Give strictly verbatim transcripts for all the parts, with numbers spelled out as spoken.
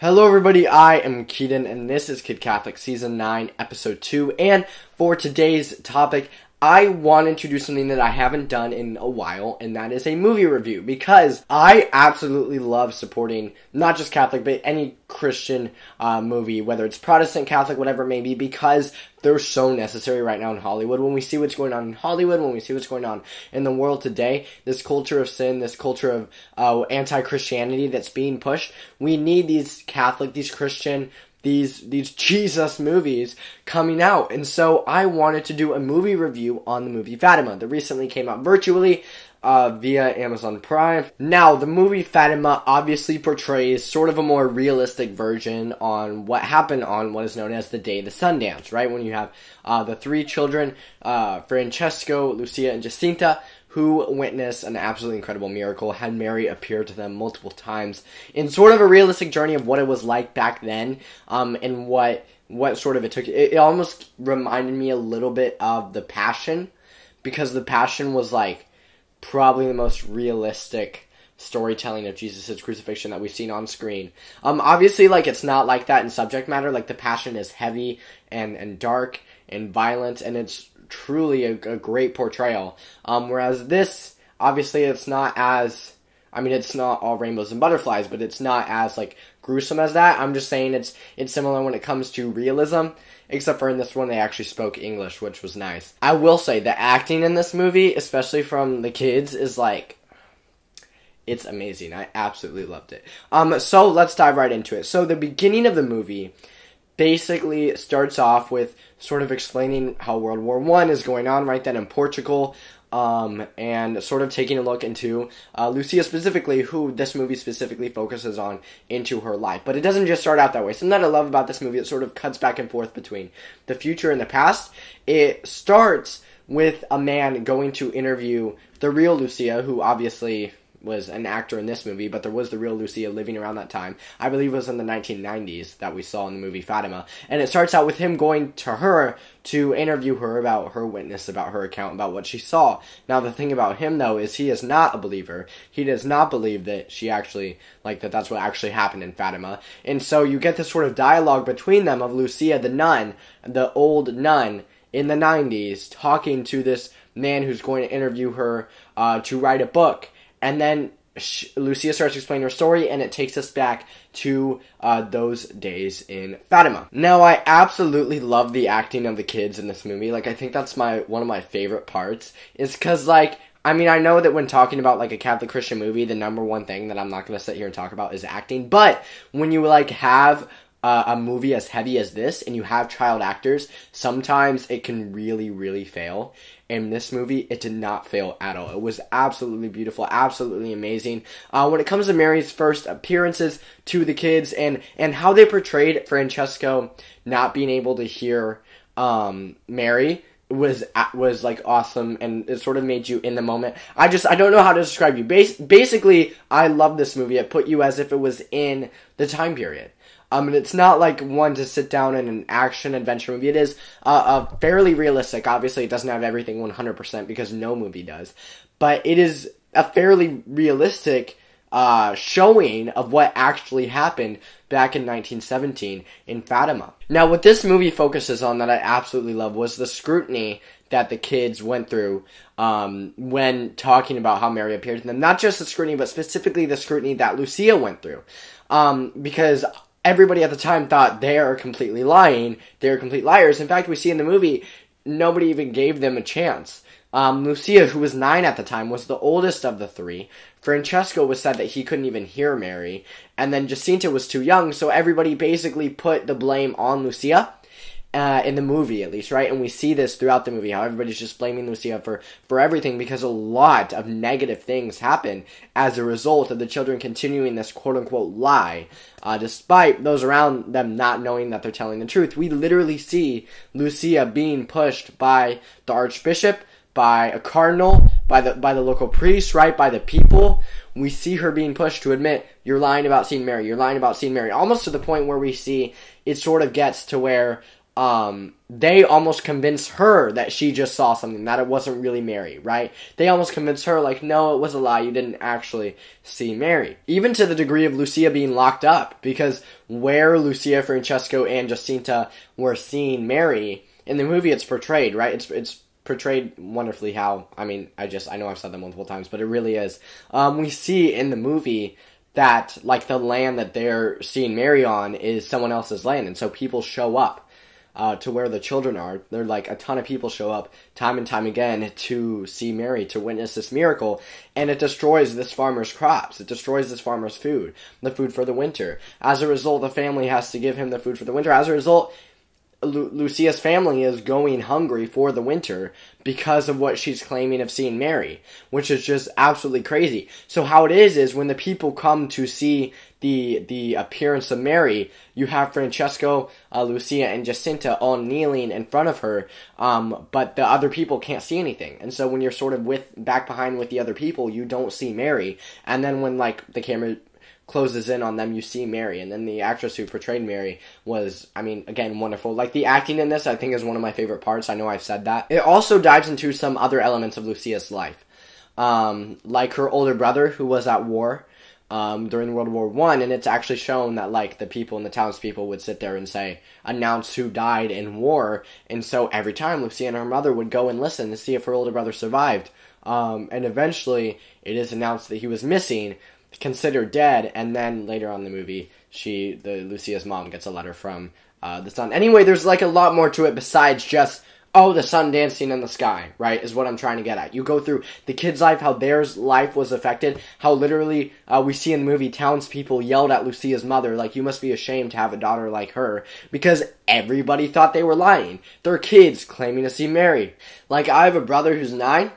Hello everybody, I am Keaton and this is Kid Catholic Season nine, Episode two, and for today's topic, I wanted to do something that I haven't done in a while, and that is a movie review, because I absolutely love supporting not just Catholic, but any Christian uh, movie, whether it's Protestant, Catholic, whatever it may be, because they're so necessary right now in Hollywood. When we see what's going on in Hollywood, when we see what's going on in the world today, this culture of sin, this culture of uh, anti-Christianity that's being pushed, we need these Catholic, these Christian, these these Jesus movies coming out. And so I wanted to do a movie review on the movie Fatima that recently came out virtually Uh, via Amazon Prime. Now, the movie Fatima obviously portrays sort of a more realistic version on what happened on what is known as the Day of the Sundance, right? When you have uh, the three children, uh, Francesco, Lucia, and Jacinta, who witnessed an absolutely incredible miracle, had Mary appear to them multiple times in sort of a realistic journey of what it was like back then, um, and what, what sort of it took. It, it almost reminded me a little bit of The Passion, because The Passion was like probably the most realistic storytelling of Jesus' crucifixion that we've seen on screen. Um, obviously, like, it's not like that in subject matter. Like, The Passion is heavy and, and dark and violent, and it's truly a, a great portrayal. Um, whereas this, obviously, it's not as, I mean, it's not all rainbows and butterflies, but it's not as, like, gruesome as that. I'm just saying it's it's similar when it comes to realism, except for in this one they actually spoke English, which was nice. I will say, the acting in this movie, especially from the kids, is like, it's amazing. I absolutely loved it. Um, so let's dive right into it. So the beginning of the movie basically starts off with sort of explaining how World War One is going on right then in Portugal, Um, and sort of taking a look into uh, Lucia specifically, who this movie specifically focuses on, into her life. But it doesn't just start out that way. Something that I love about this movie, it sort of cuts back and forth between the future and the past. It starts with a man going to interview the real Lucia, who obviously was an actor in this movie, but there was the real Lucia living around that time. I believe it was in the nineteen nineties that we saw in the movie Fatima. And it starts out with him going to her to interview her about her witness, about her account, about what she saw. Now, the thing about him, though, is he is not a believer. He does not believe that she actually, like, that that's what actually happened in Fatima. And so you get this sort of dialogue between them of Lucia, the nun, the old nun, in the nineties, talking to this man who's going to interview her uh, to write a book. And then she, Lucia starts explaining her story, and it takes us back to uh, those days in Fatima. Now, I absolutely love the acting of the kids in this movie. Like, I think that's my one of my favorite parts, is because, like, I mean, I know that when talking about, like, a Catholic Christian movie, the number one thing that I'm not going to sit here and talk about is acting. But when you, like, have Uh, a movie as heavy as this, and you have child actors, sometimes it can really, really fail. And this movie, it did not fail at all. It was absolutely beautiful, absolutely amazing. Uh, when it comes to Mary's first appearances to the kids, and, and how they portrayed Francesco not being able to hear um, Mary, was was like awesome, and it sort of made you in the moment. I just I don't know how to describe you. Bas basically, I love this movie. It put you as if it was in the time period. Um, and it's not like one to sit down in an action adventure movie. It is a uh, uh, fairly realistic. Obviously, it doesn't have everything one hundred percent because no movie does, but it is a fairly realistic Uh, showing of what actually happened back in nineteen seventeen in Fatima. Now, what this movie focuses on that I absolutely love was the scrutiny that the kids went through um, when talking about how Mary appeared to them. Not just the scrutiny, but specifically the scrutiny that Lucia went through. Um, because everybody at the time thought they are completely lying. They are complete liars. In fact, we see in the movie, nobody even gave them a chance. Um, Lucia, who was nine at the time, was the oldest of the three. Francesco was said that he couldn't even hear Mary. And then Jacinta was too young, so everybody basically put the blame on Lucia. Uh, in the movie, at least, right? And we see this throughout the movie, how everybody's just blaming Lucia for, for everything, because a lot of negative things happen as a result of the children continuing this quote-unquote lie, uh, despite those around them not knowing that they're telling the truth. We literally see Lucia being pushed by the archbishop, by a cardinal, by the by the local priest, right, by the people. We see her being pushed to admit, you're lying about seeing Mary, you're lying about seeing Mary, almost to the point where we see it sort of gets to where um, they almost convince her that she just saw something, that it wasn't really Mary, right? They almost convince her, like, no, it was a lie, you didn't actually see Mary. Even to the degree of Lucia being locked up, because where Lucia, Francesco, and Jacinta were seeing Mary, in the movie it's portrayed, right? It's it's portrayed wonderfully how, I mean, I just, I know I've said that multiple times, but it really is. Um, we see in the movie that, like, the land that they're seeing Mary on is someone else's land, and so people show up. Uh, to where the children are, they're like a ton of people show up time and time again to see Mary, to witness this miracle, and it destroys this farmer's crops. It destroys this farmer's food, the food for the winter. As a result, the family has to give him the food for the winter. As a result, Lu Lucia's family is going hungry for the winter because of what she's claiming of seeing Mary, which is just absolutely crazy. So how it is is when the people come to see the the appearance of Mary, you have Francesco, uh, Lucia, and Jacinta all kneeling in front of her, um, but the other people can't see anything. And so when you're sort of with back behind with the other people, you don't see Mary. And then when like the camera closes in on them, you see Mary. And then the actress who portrayed Mary was, I mean, again, wonderful. Like, the acting in this, I think, is one of my favorite parts. I know I've said that. It also dives into some other elements of Lucia's life, um, like her older brother, who was at war um, during World War One, and it's actually shown that, like, the people and the townspeople would sit there and say, announce who died in war, and so every time Lucia and her mother would go and listen to see if her older brother survived, um, and eventually it is announced that he was missing, considered dead, and then later on in the movie, she, the Lucia's mom, gets a letter from uh, the son. Anyway, there's like a lot more to it besides just, oh, the sun dancing in the sky, right, is what I'm trying to get at. You go through the kid's life, how their life was affected, how literally uh, we see in the movie townspeople yelled at Lucia's mother, like, you must be ashamed to have a daughter like her, because everybody thought they were lying. Their kids claiming to see Mary. Like, I have a brother who's nine,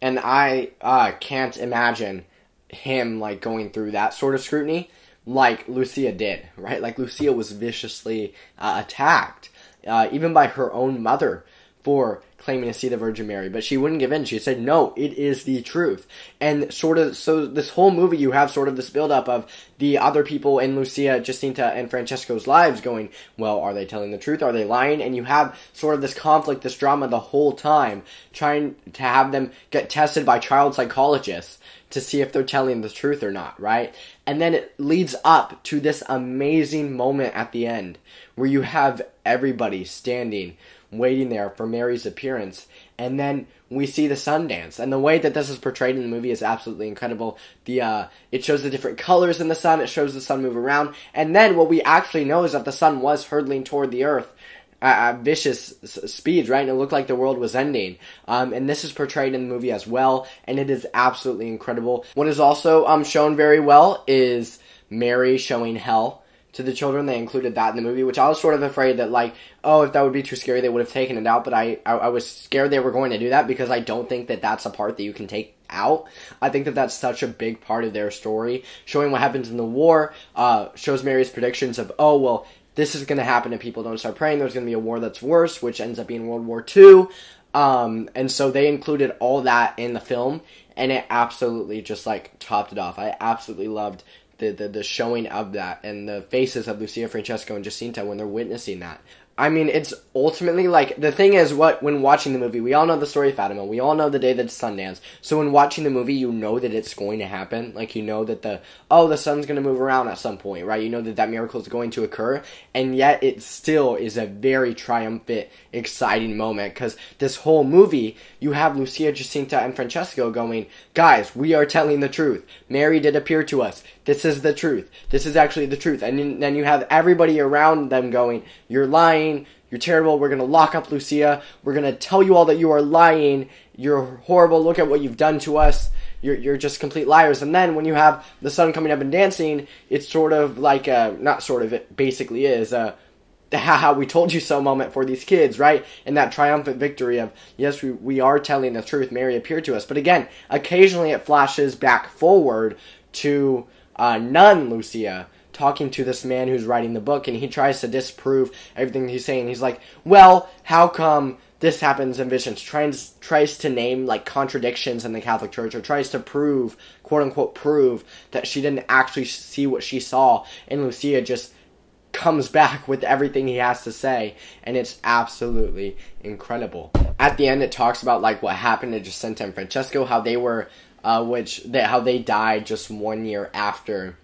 and I uh, can't imagine him, like, going through that sort of scrutiny like Lucia did, right? Like, Lucia was viciously uh, attacked, uh, even by her own mother, for claiming to see the Virgin Mary, but she wouldn't give in. She said, no, it is the truth. And sort of, so this whole movie, you have sort of this buildup of the other people in Lucia, Jacinta, and Francesco's lives going, well, are they telling the truth? Are they lying? And you have sort of this conflict, this drama the whole time, trying to have them get tested by child psychologists to see if they're telling the truth or not, right? And then it leads up to this amazing moment at the end where you have everybody standing waiting there for Mary's appearance, and then we see the sun dance. And the way that this is portrayed in the movie is absolutely incredible. The uh, it shows the different colors in the sun, it shows the sun move around, and then what we actually know is that the sun was hurtling toward the earth at uh, vicious speeds, right? And it looked like the world was ending. Um, and this is portrayed in the movie as well, and it is absolutely incredible. What is also um, shown very well is Mary showing hell to the children. They included that in the movie, which I was sort of afraid that, like, oh, if that would be too scary, they would have taken it out, but I, I, I was scared they were going to do that, because I don't think that that's a part that you can take out. I think that that's such a big part of their story, showing what happens in the war, uh, shows Mary's predictions of, oh, well, this is going to happen if people don't start praying, there's going to be a war that's worse, which ends up being World War Two, um, and so they included all that in the film, and it absolutely just, like, topped it off. I absolutely loved The, the, the showing of that, and the faces of Lucia, Francesco, and Jacinta when they're witnessing that. I mean, it's ultimately, like, the thing is, what when watching the movie, we all know the story of Fatima, we all know the day that the sun danced, so when watching the movie, you know that it's going to happen, like, you know that the, oh, the sun's going to move around at some point, right, you know that that miracle is going to occur, and yet it still is a very triumphant, exciting moment, because this whole movie, you have Lucia, Jacinta, and Francesco going, guys, we are telling the truth, Mary did appear to us, this is the truth. This is actually the truth. And then you have everybody around them going, you're lying. You're terrible. We're going to lock up Lucia. We're going to tell you all that you are lying. You're horrible. Look at what you've done to us. You're, you're just complete liars. And then when you have the sun coming up and dancing, it's sort of like a, not sort of, it basically is a, haha, we told you so moment for these kids, right? And that triumphant victory of, yes, we, we are telling the truth. Mary appeared to us. But again, occasionally it flashes back forward to Uh, nun Lucia talking to this man who's writing the book, and he tries to disprove everything he's saying. He's like, well, how come this happens in visions? Tries, tries to name, like, contradictions in the Catholic Church, or tries to prove, quote-unquote prove, that she didn't actually see what she saw, and Lucia just comes back with everything he has to say, and it's absolutely incredible. At the end, it talks about like what happened to Jacinta and Francesco, how they were, uh, which they, how they died just one year after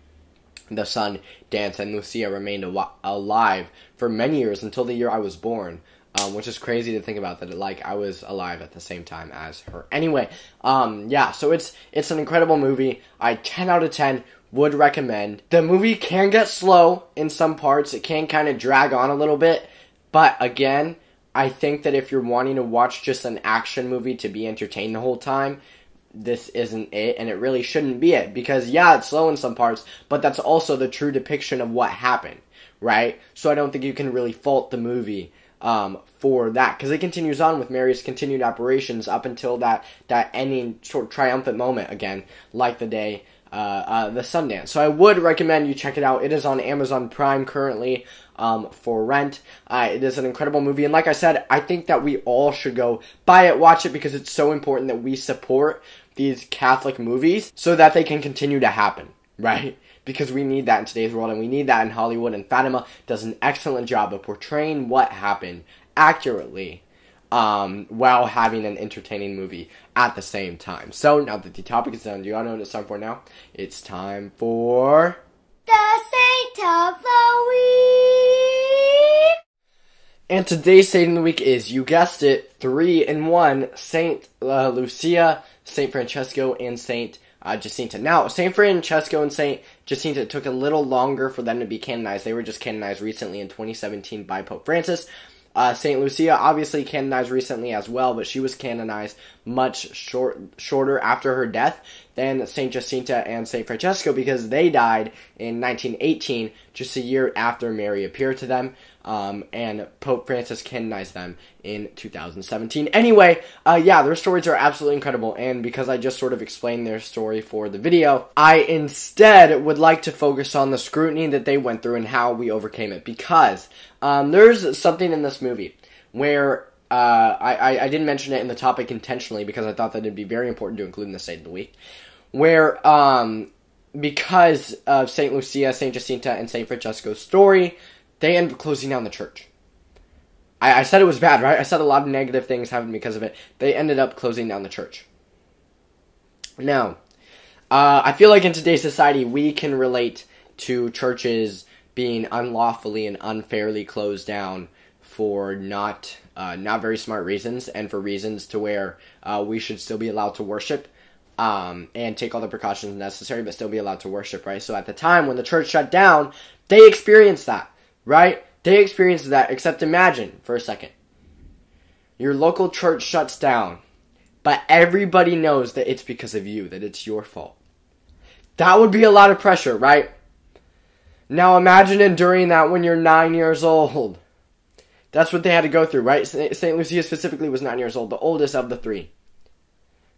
the sun dance, and Lucia remained al alive for many years until the year I was born. Um, which is crazy to think about, that like I was alive at the same time as her. Anyway, um, yeah, so it's it's an incredible movie. I ten out of ten would recommend. The movie can get slow in some parts. It can kind of drag on a little bit, but again, I think that if you're wanting to watch just an action movie to be entertained the whole time, this isn't it, and it really shouldn't be it, because yeah, it's slow in some parts, but that's also the true depiction of what happened, right? So I don't think you can really fault the movie Um, for that, because it continues on with Mary's continued operations up until that that ending sort of triumphant moment again, like the day uh, uh, the Sundance. So I would recommend you check it out. It is on Amazon Prime currently um, for rent. Uh, it is an incredible movie, and like I said, I think that we all should go buy it, watch it, because it's so important that we support these Catholic movies so that they can continue to happen, right? Because we need that in today's world, and we need that in Hollywood, and Fatima does an excellent job of portraying what happened accurately um, while having an entertaining movie at the same time. So, now that the topic is done, do you all know what it's time for now? It's time for... The Saint of the Week! And today's Saint of the Week is, you guessed it, three in one, Saint uh, Lucia, Saint Francesco, and Saint Uh, Jacinta. Now, Saint Francesco and Saint Jacinta took a little longer for them to be canonized. They were just canonized recently in twenty seventeen by Pope Francis. Uh, Saint Lucia obviously canonized recently as well, but she was canonized much short, shorter after her death than Saint Jacinta and Saint Francesco, because they died in nineteen eighteen, just a year after Mary appeared to them, um, and Pope Francis canonized them in two thousand seventeen. Anyway, uh, yeah, their stories are absolutely incredible, and because I just sort of explained their story for the video, I instead would like to focus on the scrutiny that they went through and how we overcame it, because um, there's something in this movie where... Uh, I, I didn't mention it in the topic intentionally because I thought that it'd be very important to include in the Saint of the Week, where, um, because of Saint Lucia, Saint Jacinta, and Saint Francesco's story, they end up closing down the church. I, I said it was bad, right? I said a lot of negative things happened because of it. They ended up closing down the church. Now, uh, I feel like in today's society, we can relate to churches being unlawfully and unfairly closed down for not... Uh, not very smart reasons, and for reasons to where uh, we should still be allowed to worship um, and take all the precautions necessary, but still be allowed to worship, right? So at the time when the church shut down, they experienced that, right? They experienced that, except imagine for a second. Your local church shuts down, but everybody knows that it's because of you, that it's your fault. That would be a lot of pressure, right? Now imagine enduring that when you're nine years old. That's what they had to go through, right? Saint Lucia specifically was nine years old, the oldest of the three.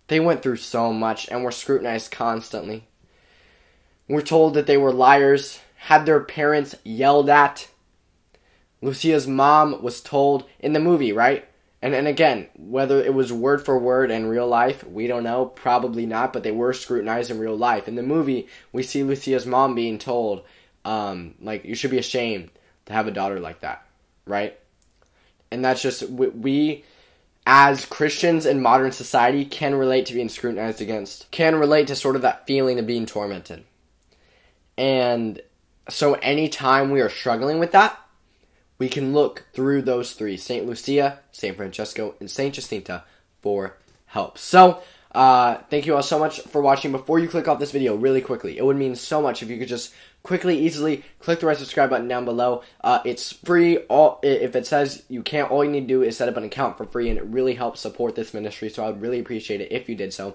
They went through so much and were scrutinized constantly. We're told that they were liars, had their parents yelled at. Lucia's mom was told in the movie, right? And, and again, whether it was word for word in real life, we don't know, probably not, but they were scrutinized in real life. In the movie, we see Lucia's mom being told, um, like, you should be ashamed to have a daughter like that, right? And that's just, we, as Christians in modern society, can relate to being scrutinized against. Can relate to sort of that feeling of being tormented. And so anytime we are struggling with that, we can look through those three, Saint Lucia, Saint Francesco, and Saint Jacinta, for help. So, uh, thank you all so much for watching. Before you click off this video, really quickly, it would mean so much if you could just... quickly, easily, click the right subscribe button down below. Uh, it's free. All if it says you can't, all you need to do is set up an account for free, and it really helps support this ministry, so I would really appreciate it if you did so.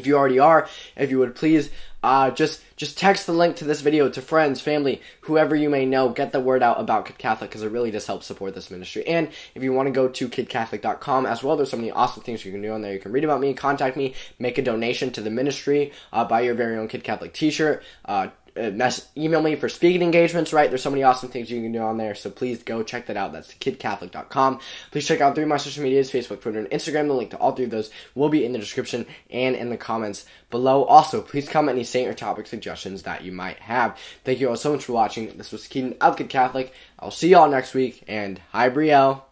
If you already are, if you would please, uh, just just text the link to this video to friends, family, whoever you may know. Get the word out about Kid Catholic, because it really just helps support this ministry. And if you want to go to kid catholic dot com as well, there's so many awesome things you can do on there. You can read about me, contact me, make a donation to the ministry, uh, buy your very own Kid Catholic t-shirt, uh, uh, mess, email me for speaking engagements, right? There's so many awesome things you can do on there, so please go check that out. That's kid catholic dot com. Please check out three of my social medias, Facebook, Twitter, and Instagram. The link to all three of those will be in the description and in the comments below. Also, please comment any saint or topic suggestions that you might have. Thank you all so much for watching. This was Keaton of Kid Catholic. I'll see y'all next week, and hi, Brielle.